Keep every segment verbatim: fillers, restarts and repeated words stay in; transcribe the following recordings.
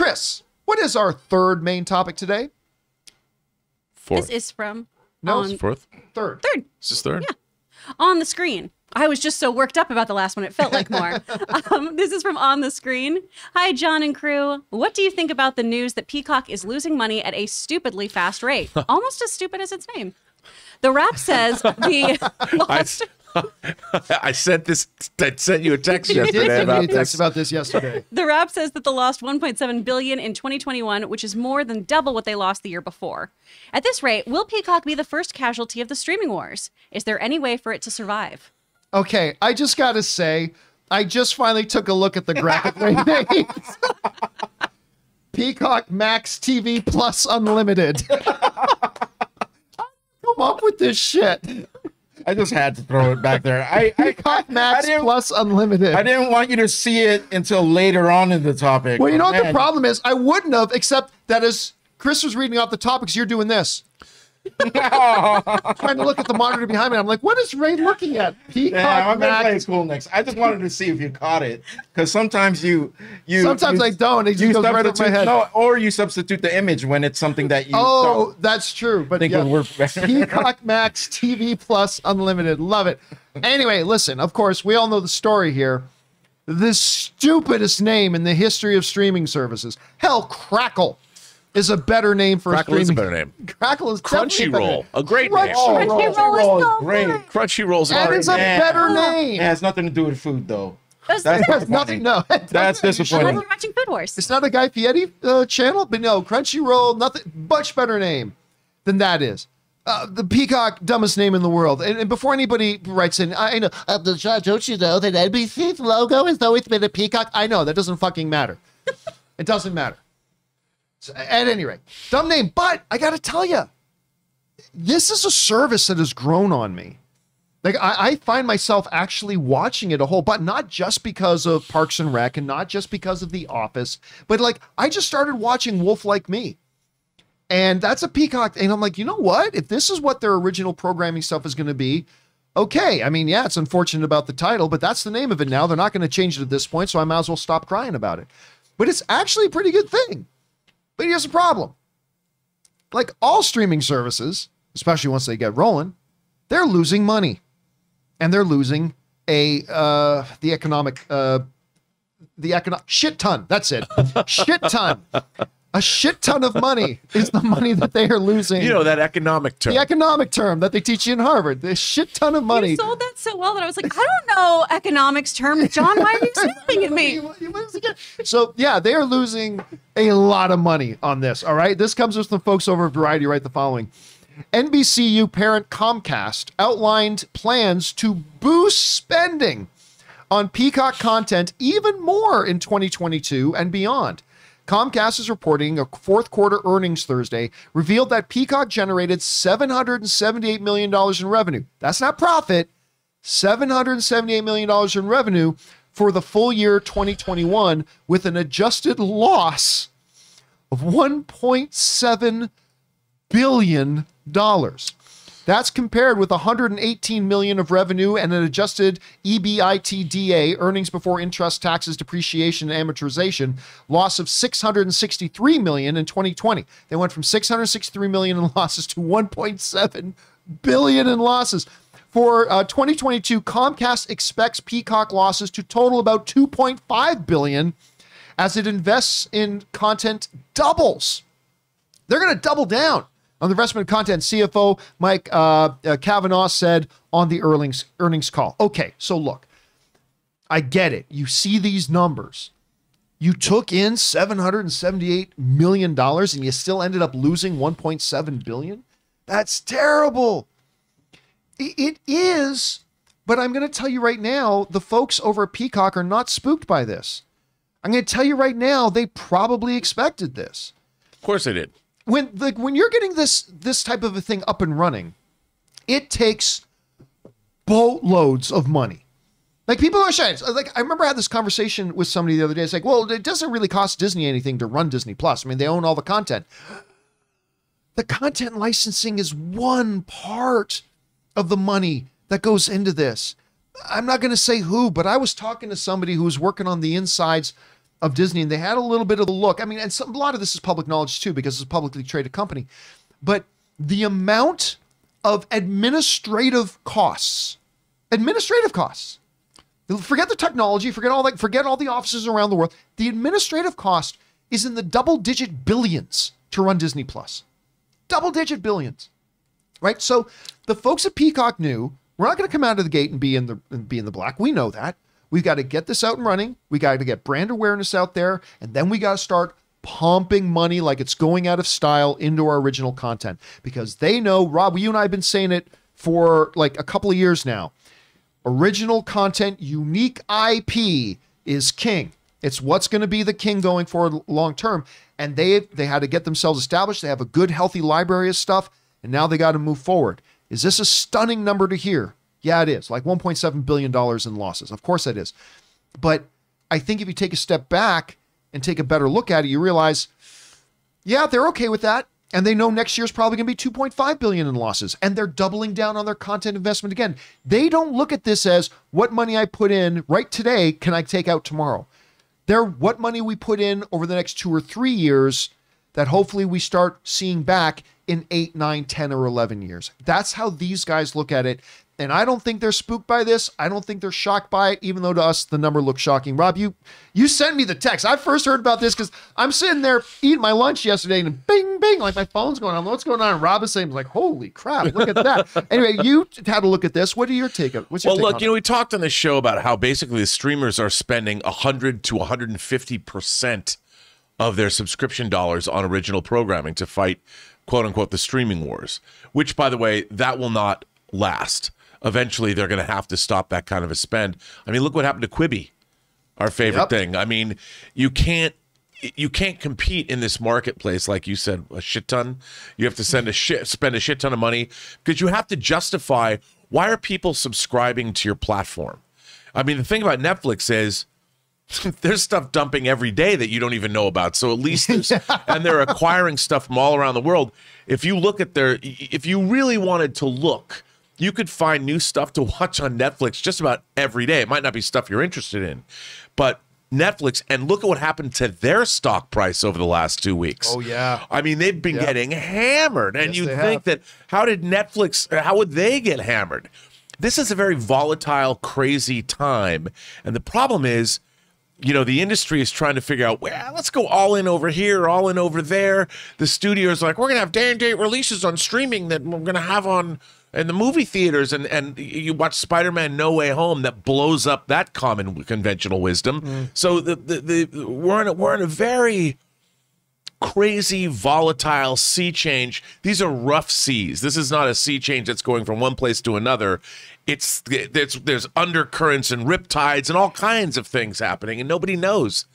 Chris, what is our third main topic today? Fourth. This is from... No, it's fourth. Third. Third. This is third? Yeah. On the Screen. I was just so worked up about the last one. It felt like more. um, this is from On the Screen. Hi, John and crew. What do you think about the news that Peacock is losing money at a stupidly fast rate? Almost as stupid as its name. The rap says the... lost... I sent this. I sent you a text yesterday about this. Text about this yesterday. The rap says that they lost one point seven billion dollars in twenty twenty-one, which is more than double what they lost the year before. At this rate, will Peacock be the first casualty of the streaming wars? Is there any way for it to survive? Okay, I just got to say, I just finally took a look at the graphic they made. Peacock Max T V Plus Unlimited. Come up with this shit. I just had to throw it back there. I, I Peacock Max I Plus Unlimited. I didn't want you to see it until later on in the topic. Well, you know oh, what man. the problem is? I wouldn't have, except that as Chris was reading off the topics, you're doing this. No. Trying to look at the monitor behind me. I'm like, what is Ray looking at? Peacock yeah, I'm Max. Gonna play cool next. I just wanted to see if you caught it, because sometimes you you sometimes you, I don't. It just goes right over my head. No, or you substitute the image when it's something that you. Oh, don't that's true. But think yeah. would work better. Peacock Max T V Plus Unlimited. Love it. Anyway, listen. Of course, we all know the story here. The stupidest name in the history of streaming services. Hell, Crackle. Is a better name for Crackle a streaming. Is a better name. Crackle is Crunchyroll, a great Crunchy name. Crunchyroll Crunchy is so great. great. Crunchyroll's a is a name. better name. It has nothing to do with food, though. That's, That's disappointing. Nothing, no, That's disappointing. We're watching Food Wars. It's not a Guy Fieri uh, channel, but no, Crunchyroll, nothing much better name than that is. Uh, the Peacock, dumbest name in the world. And, and before anybody writes in, I know, uh, don't you know that N B C's logo has always been a peacock? I know, that doesn't fucking matter. It doesn't matter. So at any rate, dumb name, but I got to tell you, this is a service that has grown on me. Like I, I find myself actually watching it a whole, but not just because of Parks and Rec and not just because of The Office, but like I just started watching Wolf Like Me, and that's a Peacock. And I'm like, you know what? If this is what their original programming stuff is going to be, okay. I mean, yeah, it's unfortunate about the title, but that's the name of it now. They're not going to change it at this point, so I might as well stop crying about it. But it's actually a pretty good thing. But here's a problem. Like all streaming services, especially once they get rolling, they're losing money, and they're losing a uh, the economic uh, the economic shit ton. That's it, shit ton. A shit ton of money is the money that they are losing. You know, that economic term. The economic term that they teach you in Harvard. The shit ton of money. You sold that so well that I was like, I don't know economics term. John, why are you snapping at me? So, yeah, they are losing a lot of money on this, all right? This comes with the folks over at Variety write the following. N B C U parent Comcast outlined plans to boost spending on Peacock content even more in twenty twenty-two and beyond. Comcast is reporting a fourth quarter earnings Thursday revealed that Peacock generated seven hundred seventy-eight million dollars in revenue. That's not profit. seven hundred seventy-eight million dollars in revenue for the full year twenty twenty-one with an adjusted loss of one point seven billion dollars. That's compared with one hundred eighteen million dollars of revenue and an adjusted EBITDA, earnings before interest, taxes, depreciation, and amortization, loss of six hundred sixty-three million dollars in twenty twenty. They went from six hundred sixty-three million dollars in losses to one point seven billion dollars in losses. For uh, twenty twenty-two, Comcast expects Peacock losses to total about two point five billion dollars as it invests in content doubles. They're going to double down on the investment content. C F O Mike uh, uh, Cavanagh said on the earnings, earnings call. Okay, so look, I get it. You see these numbers. You took in seven hundred seventy-eight million dollars and you still ended up losing one point seven billion dollars? That's terrible. It, it is, but I'm going to tell you right now, the folks over at Peacock are not spooked by this. I'm going to tell you right now, they probably expected this. Of course they did. When like when you're getting this this type of a thing up and running, it takes boatloads of money. Like people are saying, like I remember I had this conversation with somebody the other day. It's like, well, it doesn't really cost Disney anything to run Disney Plus. I mean, they own all the content. The content licensing is one part of the money that goes into this. I'm not going to say who, but I was talking to somebody who was working on the insides of Disney, and they had a little bit of the look. I mean, and some, a lot of this is public knowledge too, because it's a publicly traded company. But the amount of administrative costs, administrative costs, forget the technology, forget all that, forget all the offices around the world. The administrative cost is in the double digit billions to run Disney Plus. Double digit billions, right? So the folks at Peacock knew, we're not going to come out of the gate and be in the, and be in the black. We know that. We've got to get this out and running. We got to get brand awareness out there. And then we got to start pumping money like it's going out of style into our original content, because they know, Rob, you and I have been saying it for like a couple of years now. Original content, unique I P is king. It's what's going to be the king going forward long term. And they they had to get themselves established. They have a good, healthy library of stuff. And now they got to move forward. Is this a stunning number to hear? Yeah, it is. Like one point seven billion dollars in losses. Of course it is. But I think if you take a step back and take a better look at it, you realize, yeah, they're okay with that. And they know next year's probably going to be two point five billion dollars in losses. And they're doubling down on their content investment again. They don't look at this as what money I put in right today can I take out tomorrow. They're what money we put in over the next two or three years that hopefully we start seeing back in eight, nine, ten, or eleven years. That's how these guys look at it. And I don't think they're spooked by this. I don't think they're shocked by it, even though to us, the number looks shocking. Rob, you you sent me the text. I first heard about this because I'm sitting there eating my lunch yesterday and bing, bing, like my phone's going on. What's going on? And Rob is saying, like, holy crap, look at that. Anyway, you had a look at this. What are your take on it? What's your well, take look, on you know, it? We talked on the show about how basically the streamers are spending one hundred to one hundred fifty percent of their subscription dollars on original programming to fight, quote unquote, the streaming wars, which, by the way, that will not last. Eventually, they're going to have to stop that kind of a spend. I mean, look what happened to Quibi, our favorite yep. thing. I mean, you can't you can't compete in this marketplace, like you said, a shit ton. You have to send a shit, spend a shit ton of money because you have to justify why are people subscribing to your platform. I mean, the thing about Netflix is there's stuff dumping every day that you don't even know about. So at least there's, and they're acquiring stuff from all around the world. If you look at their, if you really wanted to look, you could find new stuff to watch on Netflix just about every day. It might not be stuff you're interested in, but Netflix, and look at what happened to their stock price over the last two weeks. Oh, yeah. I mean, they've been yeah. getting hammered. And yes, you think have. that how did Netflix, how would they get hammered? This is a very volatile, crazy time. And the problem is, you know, the industry is trying to figure out, well, let's go all in over here, all in over there. The studio's like, we're going to have day-and-date releases on streaming that we're going to have on... and the movie theaters, and, and you watch Spider-Man No Way Home, that blows up that common conventional wisdom. Mm. So the, the, the, we're, in a, we're in a very crazy, volatile sea change. These are rough seas. This is not a sea change that's going from one place to another. It's, it's there's undercurrents and riptides and all kinds of things happening, and nobody knows.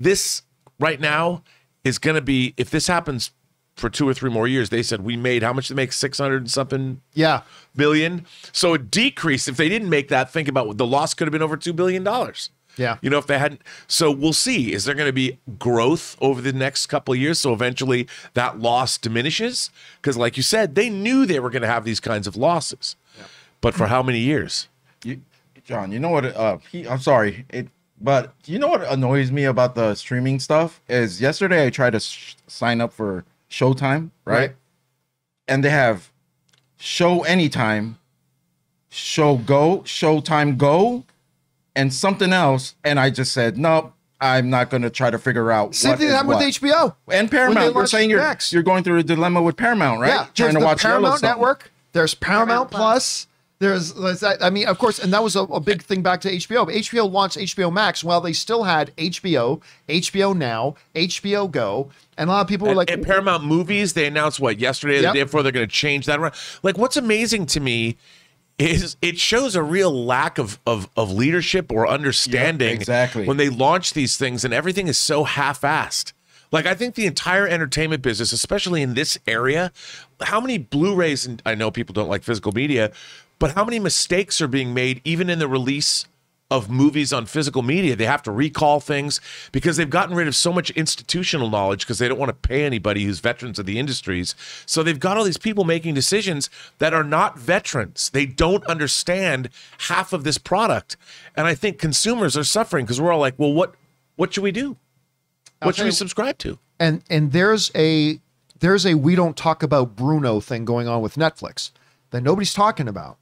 This right now is going to be, if this happens for two or three more years, they said we made how much they make six hundred and something yeah billion. So it decreased. If they didn't make that, think about what the loss could have been, over two billion dollars. Yeah, you know, if they hadn't. So we'll see, is there going to be growth over the next couple of years so eventually that loss diminishes? Because like you said, they knew they were going to have these kinds of losses. Yeah. But for how many years? You, John, you know what, uh he, I'm sorry, it but you know what annoys me about the streaming stuff is yesterday I tried to sh sign up for Showtime, right? right? And they have show anytime, show go, Showtime go, and something else. And I just said, nope, I'm not going to try to figure out. Same what thing happened what. with H B O and Paramount. We're saying you're, you're going through a dilemma with Paramount, right? Yeah, trying to watch Paramount Network. There's Paramount, Paramount Plus. Plus. There's, there's that. I mean, of course, and that was a, a big thing back to H B O. But H B O launched H B O Max while they still had H B O, H B O Now, H B O Go. And a lot of people were like... And, and Paramount Movies, they announced, what, yesterday, yep. the day before, they're going to change that around. Like, what's amazing to me is it shows a real lack of, of, of leadership or understanding, yep, exactly. when they launch these things and everything is so half-assed. Like, I think the entire entertainment business, especially in this area, how many Blu-rays, and I know people don't like physical media, but how many mistakes are being made even in the release of movies on physical media? They have to recall things because they've gotten rid of so much institutional knowledge because they don't want to pay anybody who's veterans of the industries. So they've got all these people making decisions that are not veterans. They don't understand half of this product. And I think consumers are suffering because we're all like, well, what what should we do? What should we subscribe to? And and there's a there's a we don't talk about Bruno thing going on with Netflix that nobody's talking about.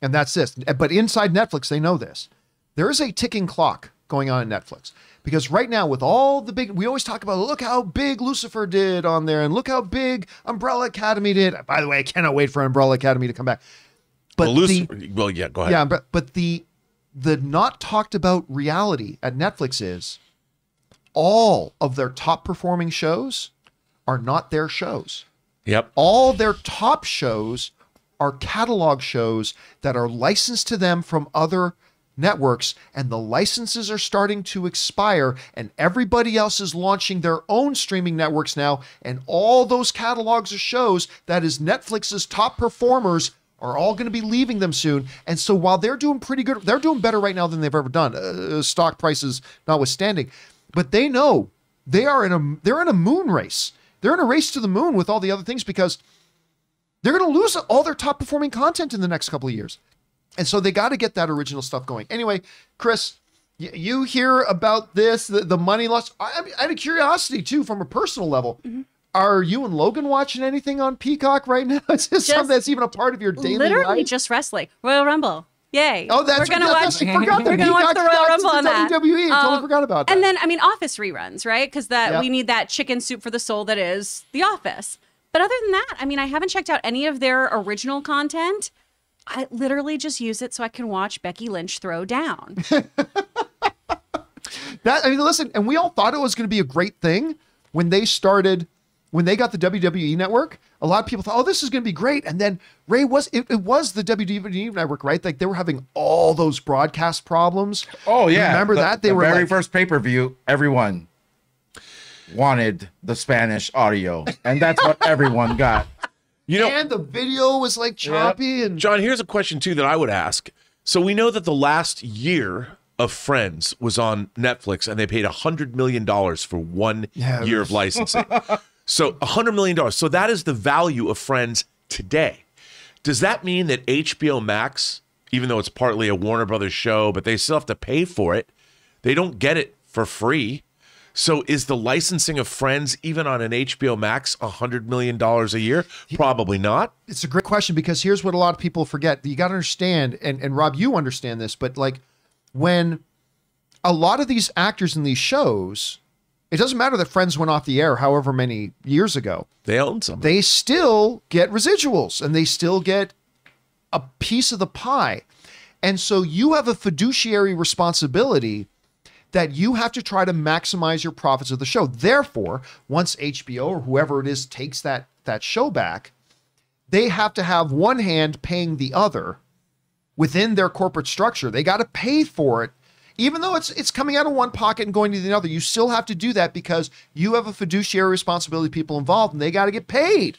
And that's this. But inside Netflix, they know this. There is a ticking clock going on at Netflix. Because right now, with all the big, we always talk about, look how big Lucifer did on there, and look how big Umbrella Academy did. By the way, I cannot wait for Umbrella Academy to come back. But well, Lucifer, the, well, yeah, go ahead. Yeah, but, but the the not talked about reality at Netflix is all of their top performing shows are not their shows. Yep. All their top shows are catalog shows that are licensed to them from other networks, and the licenses are starting to expire, and everybody else is launching their own streaming networks now, and all those catalogs of shows that is Netflix's top performers are all going to be leaving them soon. And so while they're doing pretty good, they're doing better right now than they've ever done, uh, stock prices notwithstanding, but they know they are in a they're in a moon race. They're in a race to the moon with all the other things, because they're going to lose all their top performing content in the next couple of years. And so they got to get that original stuff going. Anyway, Chris, y you hear about this, the, the money loss. I, I had a curiosity, too, from a personal level. Mm-hmm. Are you and Logan watching anything on Peacock right now? Is this just something that's even a part of your daily literally life? Literally just wrestling. Royal Rumble. Yay. Oh, that's we're gonna yeah, watch. I forgot we're going to watch the Royal Rumble on that. W W E. I um, totally forgot about that. And then, I mean, Office reruns, right? Because that yep. we need that chicken soup for the soul that is The Office. But other than that, I mean, I haven't checked out any of their original content. I literally just use it so I can watch Becky Lynch throw down. that I mean, listen, and we all thought it was going to be a great thing when they started, when they got the W W E network. A lot of people thought, oh, this is going to be great. And then Ray was, it, it was the W W E network, right? Like they were having all those broadcast problems. Oh yeah, you remember the, that they the were very like, first pay per view. Everyone wanted the Spanish audio, and that's what everyone got. You know, and the video was like choppy. Yeah. And John, here's a question too that I would ask. So we know that the last year of Friends was on Netflix, and they paid a hundred million dollars for one yeah, year was... of licensing. So a hundred million dollars. So that is the value of Friends today. Does that mean that H B O Max, even though it's partly a Warner Brothers show, but they still have to pay for it? They don't get it for free. So is the licensing of Friends, even on an H B O Max, one hundred million dollars a year? Probably not. It's a great question, because here's what a lot of people forget. You got to understand, and, and Rob, you understand this, but like when a lot of these actors in these shows, it doesn't matter that Friends went off the air however many years ago. They own something. They still get residuals, and they still get a piece of the pie. And so you have a fiduciary responsibility that you have to try to maximize your profits of the show. Therefore, once H B O or whoever it is takes that, that show back, they have to have one hand paying the other within their corporate structure. They got to pay for it. Even though it's it's coming out of one pocket and going to the other, you still have to do that because you have a fiduciary responsibility, people involved, and they got to get paid.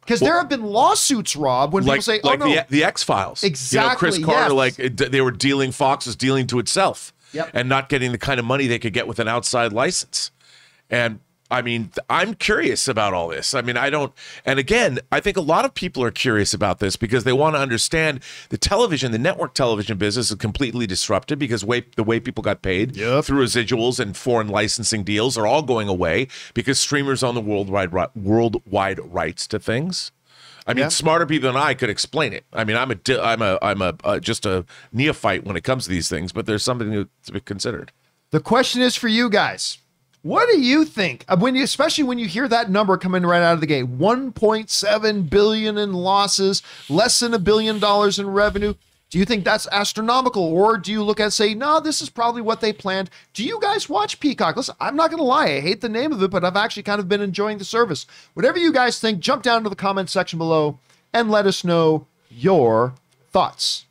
Because well, there have been lawsuits, Rob, when like, people say, oh, like no. the, the X Files. Exactly. You know, Chris Carter, yes. like they were dealing, Fox was dealing to itself. Yep. And not getting the kind of money they could get with an outside license. And I mean, I'm curious about all this. I mean, I don't, and again, I think a lot of people are curious about this because they want to understand the television, the network television business is completely disrupted because way, the way people got paid yep. through residuals and foreign licensing deals are all going away because streamers own the worldwide, worldwide rights to things. I mean, yeah. smarter people than I could explain it. I mean, I'm a, I'm a, I'm a, uh, just a neophyte when it comes to these things, but there's something to be considered. The question is for you guys: what do you think? When you, especially when you hear that number coming right out of the gate, one point seven billion in losses, less than a billion dollars in revenue. Do you think that's astronomical, or do you look at it and say, no, this is probably what they planned? Do you guys watch Peacock? Listen, I'm not going to lie. I hate the name of it, but I've actually kind of been enjoying the service. Whatever you guys think, jump down to the comment section below and let us know your thoughts.